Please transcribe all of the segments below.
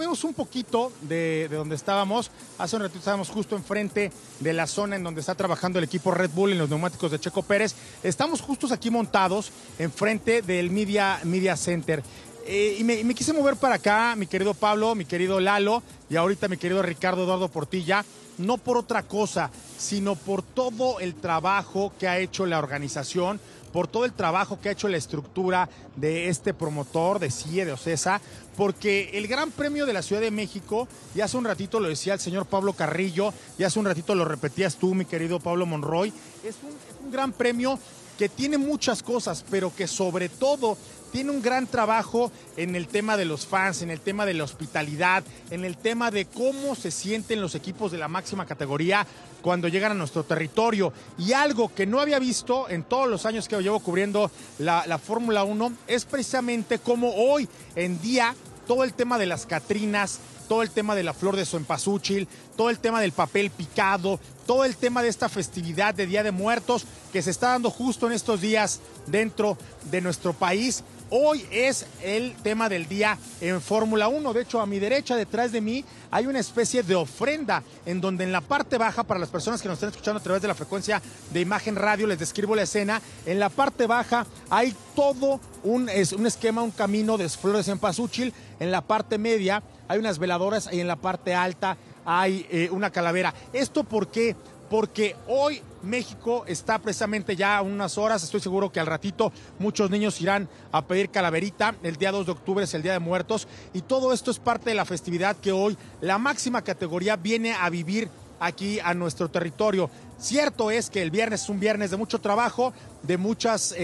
vemos un poquito de donde estábamos. Hace un ratito estábamos justo enfrente de la zona en donde está trabajando el equipo Red Bull en los neumáticos de Checo Pérez. Estamos justos aquí montados enfrente del Media Center. Y me quise mover para acá, mi querido Pablo, mi querido Lalo y ahorita mi querido Ricardo Eduardo Portilla, no por otra cosa, sino por todo el trabajo que ha hecho la organización, por todo el trabajo que ha hecho la estructura de este promotor, de CIE, de Ocesa, porque el Gran Premio de la Ciudad de México, y hace un ratito lo decía el señor Pablo Carrillo, y hace un ratito lo repetías tú, mi querido Pablo Monroy, es un gran premio que tiene muchas cosas, pero que sobre todo tiene un gran trabajo en el tema de los fans, en el tema de la hospitalidad, en el tema de cómo se sienten los equipos de la máxima categoría cuando llegan a nuestro territorio. Y algo que no había visto en todos los años que llevo cubriendo la Fórmula 1 es precisamente cómo hoy en día todo el tema de las Catrinas, todo el tema de la flor de cempasúchil, todo el tema del papel picado, todo el tema de esta festividad de Día de Muertos que se está dando justo en estos días dentro de nuestro país. Hoy es el tema del día en Fórmula 1. De hecho, a mi derecha, detrás de mí, hay una especie de ofrenda en donde en la parte baja, para las personas que nos están escuchando a través de la frecuencia de Imagen Radio, les describo la escena. En la parte baja hay todo un esquema, un camino de flores en cempasúchil. En la parte media hay unas veladoras y en la parte alta hay una calavera. ¿Esto por qué? Porque hoy México está precisamente ya a unas horas, estoy seguro que al ratito muchos niños irán a pedir calaverita, el día 2 de octubre es el Día de Muertos y todo esto es parte de la festividad que hoy la máxima categoría viene a vivir aquí a nuestro territorio. Cierto es que el viernes es un viernes de mucho trabajo, de muchas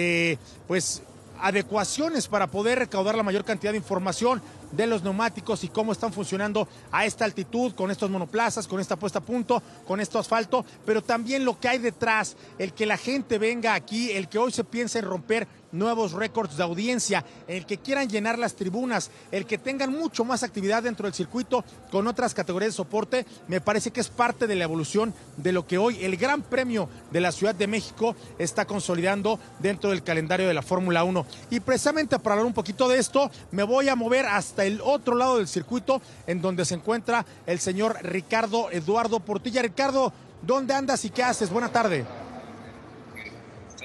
adecuaciones para poder recaudar la mayor cantidad de información de los neumáticos y cómo están funcionando a esta altitud, con estos monoplazas, con esta puesta a punto, con este asfalto, pero también lo que hay detrás, el que la gente venga aquí, el que hoy se piensa en romper nuevos récords de audiencia, el que quieran llenar las tribunas, el que tengan mucho más actividad dentro del circuito con otras categorías de soporte, me parece que es parte de la evolución de lo que hoy el Gran Premio de la Ciudad de México está consolidando dentro del calendario de la Fórmula 1. Y precisamente para hablar un poquito de esto, me voy a mover hasta el otro lado del circuito, en donde se encuentra el señor Ricardo Eduardo Portilla. Ricardo, ¿dónde andas y qué haces? Buena tarde.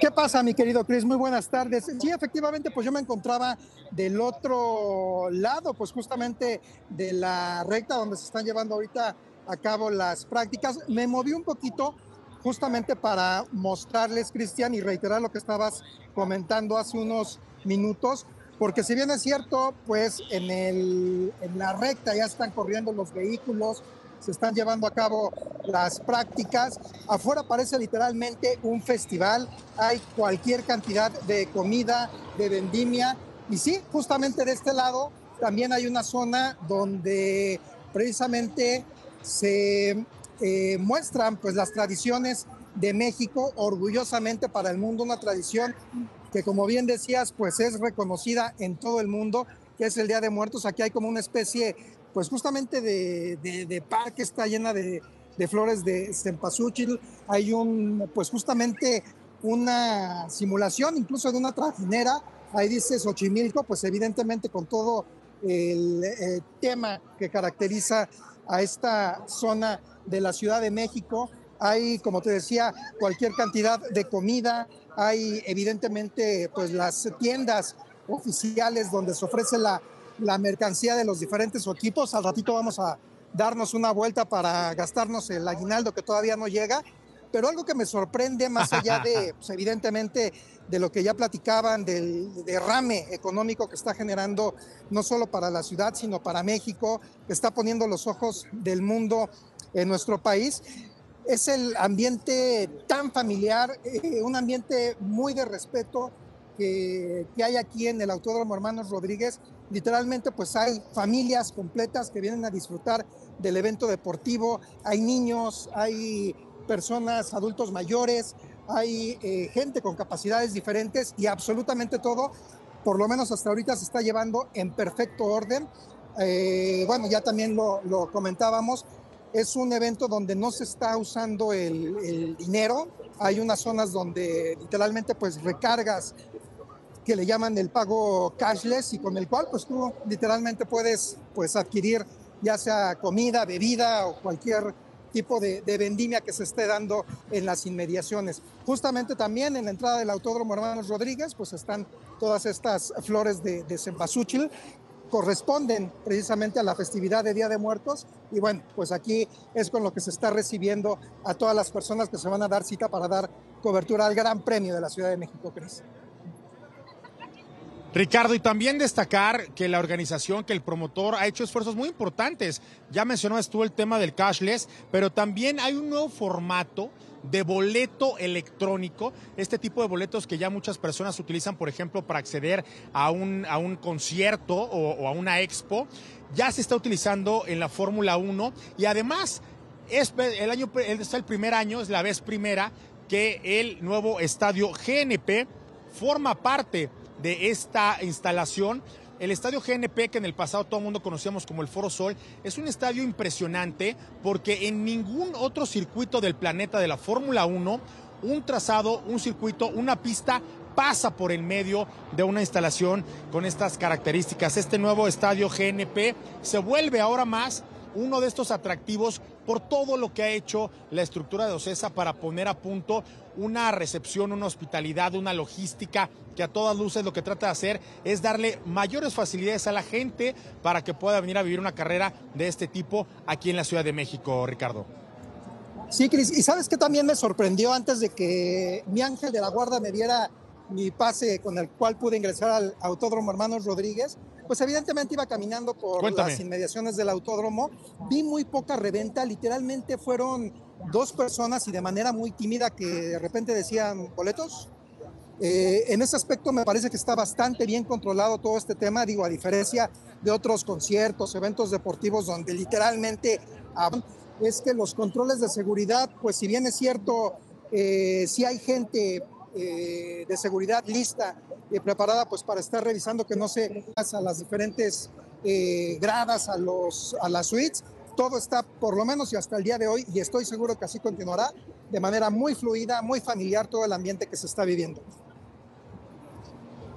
¿Qué pasa, mi querido Chris? Muy buenas tardes. Sí, efectivamente, pues yo me encontraba del otro lado, pues justamente de la recta donde se están llevando ahorita a cabo las prácticas. Me moví un poquito justamente para mostrarles, Cristian, y reiterar lo que estabas comentando hace unos minutos, porque si bien es cierto, pues en la recta ya están corriendo los vehículos, se están llevando a cabo las prácticas. Afuera parece literalmente un festival. Hay cualquier cantidad de comida, de vendimia. Y sí, justamente de este lado también hay una zona donde precisamente se muestran pues, las tradiciones de México, orgullosamente para el mundo, una tradición que, como bien decías, pues es reconocida en todo el mundo, que es el Día de Muertos. Aquí hay como una especie pues justamente de parque, está llena de flores de cempasúchil. Hay pues justamente una simulación incluso de una trajinera, ahí dice Xochimilco, pues evidentemente con todo el tema que caracteriza a esta zona de la Ciudad de México. Hay, como te decía, cualquier cantidad de comida, hay evidentemente pues las tiendas oficiales donde se ofrece la mercancía de los diferentes equipos. Al ratito vamos a darnos una vuelta para gastarnos el aguinaldo que todavía no llega, pero algo que me sorprende más allá de, pues evidentemente, de lo que ya platicaban del derrame económico que está generando no solo para la ciudad, sino para México, que está poniendo los ojos del mundo en nuestro país, es el ambiente tan familiar, un ambiente muy de respeto que hay aquí en el Autódromo Hermanos Rodríguez. Literalmente pues hay familias completas que vienen a disfrutar del evento deportivo, hay niños, hay personas, adultos mayores, hay gente con capacidades diferentes y absolutamente todo, por lo menos hasta ahorita, se está llevando en perfecto orden. Bueno, ya también lo comentábamos, es un evento donde no se está usando el dinero. Hay unas zonas donde literalmente pues recargas, que le llaman el pago cashless, y con el cual pues tú literalmente puedes pues adquirir ya sea comida, bebida o cualquier tipo de vendimia que se esté dando en las inmediaciones. Justamente también en la entrada del Autódromo Hermanos Rodríguez, pues están todas estas flores de cempasúchil, corresponden precisamente a la festividad de Día de Muertos, y bueno, pues aquí es con lo que se está recibiendo a todas las personas que se van a dar cita para dar cobertura al Gran Premio de la Ciudad de México, Cris. Ricardo, y también destacar que la organización, que el promotor ha hecho esfuerzos muy importantes. Ya mencionabas tú el tema del cashless, pero también hay un nuevo formato de boleto electrónico, este tipo de boletos que ya muchas personas utilizan, por ejemplo, para acceder a un concierto o a una expo. Ya se está utilizando en la Fórmula 1 y además el primer año, es la vez primera que el nuevo estadio GNP forma parte de esta instalación. El estadio GNP, que en el pasado todo el mundo conocíamos como el Foro Sol, es un estadio impresionante porque en ningún otro circuito del planeta de la Fórmula 1, un trazado, un circuito, una pista pasa por en medio de una instalación con estas características. Este nuevo estadio GNP se vuelve ahora más uno de estos atractivos por todo lo que ha hecho la estructura de Ocesa para poner a punto una recepción, una hospitalidad, una logística que a todas luces lo que trata de hacer es darle mayores facilidades a la gente para que pueda venir a vivir una carrera de este tipo aquí en la Ciudad de México, Ricardo. Sí, Cris, y ¿sabes qué también me sorprendió antes de que mi ángel de la guarda me diera mi pase con el cual pude ingresar al Autódromo Hermanos Rodríguez? Pues evidentemente iba caminando por las inmediaciones del autódromo, vi muy poca reventa, literalmente fueron dos personas y de manera muy tímida que de repente decían boletos. En ese aspecto me parece que está bastante bien controlado todo este tema, digo, a diferencia de otros conciertos, eventos deportivos donde literalmente es que los controles de seguridad, pues si bien es cierto, sí hay gente de seguridad lista, preparada pues para estar revisando que no se pasa a las diferentes gradas, a las suites. Todo está, por lo menos y hasta el día de hoy, y estoy seguro que así continuará, de manera muy fluida, muy familiar todo el ambiente que se está viviendo.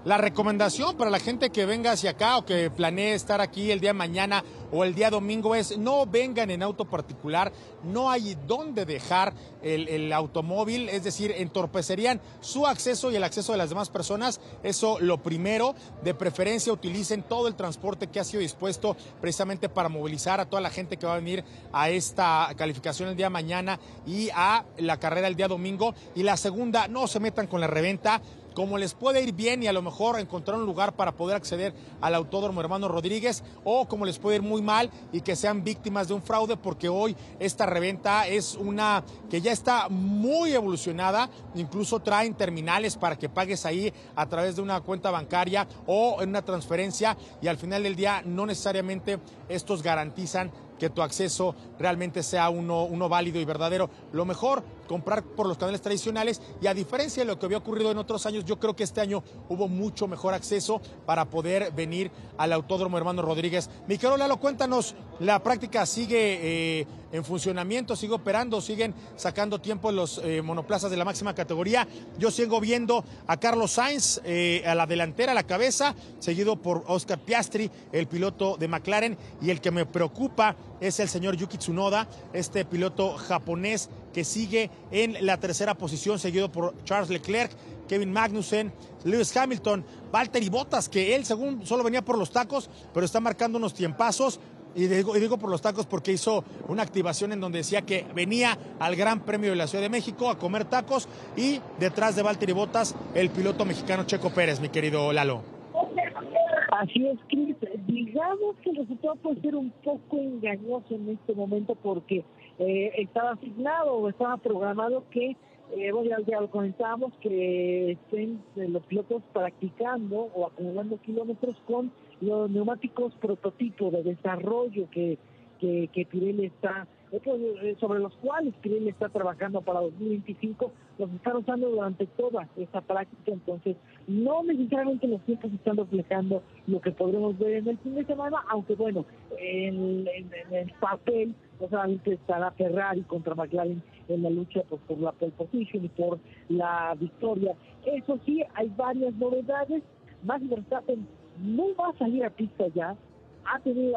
La recomendación para la gente que venga hacia acá o que planee estar aquí el día de mañana o el día domingo es no vengan en auto particular, no hay dónde dejar el automóvil, es decir, entorpecerían su acceso y el acceso de las demás personas, eso lo primero. De preferencia utilicen todo el transporte que ha sido dispuesto precisamente para movilizar a toda la gente que va a venir a esta calificación el día de mañana y a la carrera el día domingo. Y la segunda, no se metan con la reventa. Como les puede ir bien y a lo mejor encontrar un lugar para poder acceder al Autódromo Hermanos Rodríguez, o como les puede ir muy mal y que sean víctimas de un fraude, porque hoy esta reventa es una que ya está muy evolucionada, incluso traen terminales para que pagues ahí a través de una cuenta bancaria o en una transferencia, y al final del día no necesariamente estos garantizan que tu acceso realmente sea uno válido y verdadero. Lo mejor, comprar por los canales tradicionales, y a diferencia de lo que había ocurrido en otros años, yo creo que este año hubo mucho mejor acceso para poder venir al Autódromo Hermanos Rodríguez. Mi querido Lalo, cuéntanos, la práctica sigue en funcionamiento, sigue operando, siguen sacando tiempo los monoplazas de la máxima categoría. Yo sigo viendo a Carlos Sainz a la delantera, a la cabeza, seguido por Oscar Piastri, el piloto de McLaren, y el que me preocupa es el señor Yuki Tsunoda, este piloto japonés que sigue en la tercera posición, seguido por Charles Leclerc, Kevin Magnussen, Lewis Hamilton, Valtteri Bottas, que él según solo venía por los tacos, pero está marcando unos tiempazos. Y digo por los tacos porque hizo una activación en donde decía que venía al Gran Premio de la Ciudad de México a comer tacos, y detrás de Valtteri Bottas, el piloto mexicano Checo Pérez, mi querido Lalo. Así es, Chris. Digamos que el resultado puede ser un poco engañoso en este momento porque estaba asignado o estaba programado que, bueno, ya lo comentábamos, que estén los pilotos practicando o acumulando kilómetros con los neumáticos prototipo de desarrollo que Pirelli está, sobre los cuales Pirelli está trabajando para 2025, los están usando durante toda esta práctica. Entonces no necesariamente los tiempos están reflejando lo que podremos ver en el fin de semana, aunque bueno, en el papel no solamente estará Ferrari contra McLaren en la lucha pues, por la pole position y por la victoria. Eso sí, hay varias novedades. Max Verstappen no va a salir a pista ya,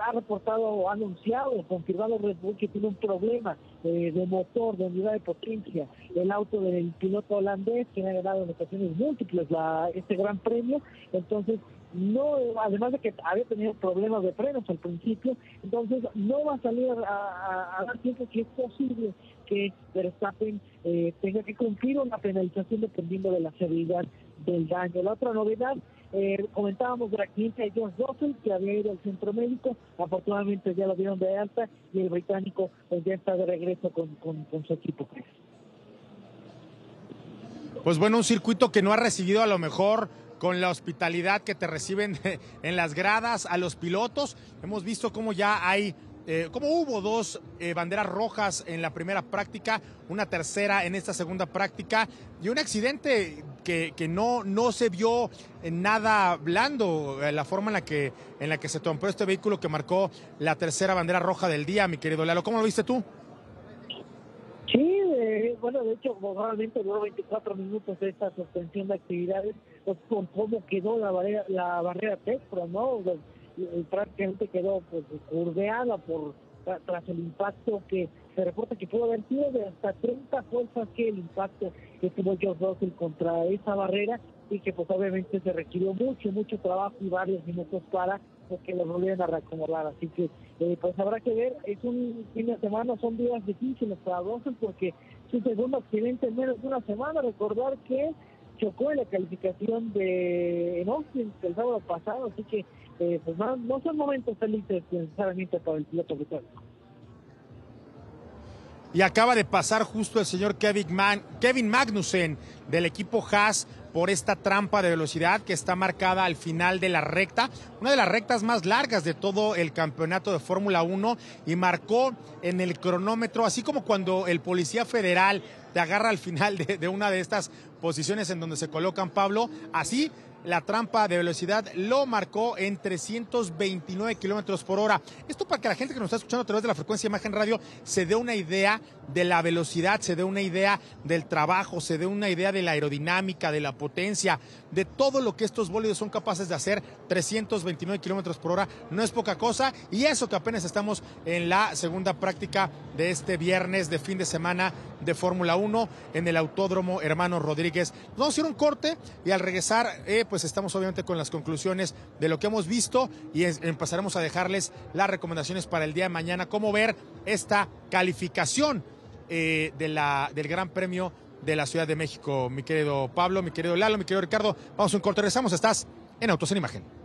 ha reportado, ha anunciado, confirmado Red Bull que tiene un problema de motor, de unidad de potencia. El auto del piloto holandés, que ha ganado en ocasiones múltiples este gran premio, entonces no, además de que había tenido problemas de frenos al principio, entonces no va a salir a dar tiempo, que es posible que Verstappen tenga que cumplir una penalización dependiendo de la severidad del daño. La otra novedad, comentábamos de la accidente de George Russell, que había ido al centro médico, afortunadamente ya lo dieron de alta y el británico ya está de regreso con su equipo. Pues bueno, un circuito que no ha recibido a lo mejor con la hospitalidad que te reciben en las gradas a los pilotos. Hemos visto cómo ya hay, cómo hubo dos banderas rojas en la primera práctica, una tercera en esta segunda práctica y un accidente que no se vio nada blando, la forma en la que se trompeó este vehículo que marcó la tercera bandera roja del día, mi querido Lalo. ¿Cómo lo viste tú? Sí, bueno, de hecho, probablemente duró 24 minutos de esta suspensión de actividades, pues, con cómo quedó la barrera Tecpro, ¿no? Prácticamente quedó, pues, curveada tras el impacto que se reporta que pudo haber sido de hasta 30 fuerzas que el impacto que tuvo George Russell contra esa barrera, y que pues obviamente se requirió mucho trabajo y varios minutos para que lo volvieran a reacomodar. Así que pues habrá que ver. Es un fin de semana, son días difíciles para Russell porque su segundo accidente en menos de una semana. Recordar que chocó en la calificación en Austin el sábado pasado, así que pues no son momentos felices necesariamente para el piloto británico. Y acaba de pasar justo el señor Kevin Magnussen del equipo Haas por esta trampa de velocidad que está marcada al final de la recta, una de las rectas más largas de todo el campeonato de Fórmula 1, y marcó en el cronómetro, así como cuando el policía federal te agarra al final de una de estas posiciones en donde se colocan, Pablo, así la trampa de velocidad lo marcó en 329 kilómetros por hora. Esto para que la gente que nos está escuchando a través de la frecuencia Imagen Radio se dé una idea de la velocidad, se dé una idea del trabajo, se dé una idea de la aerodinámica, de la potencia, de todo lo que estos bólidos son capaces de hacer. 329 kilómetros por hora no es poca cosa, y eso que apenas estamos en la segunda práctica de este viernes de fin de semana de Fórmula 1 en el Autódromo Hermanos Rodríguez. Vamos a hacer un corte y al regresar pues estamos obviamente con las conclusiones de lo que hemos visto y empezaremos a dejarles las recomendaciones para el día de mañana, cómo ver esta calificación del Gran Premio de la Ciudad de México. Mi querido Pablo, mi querido Lalo, mi querido Ricardo, vamos a un corte, regresamos, estás en Autos en Imagen.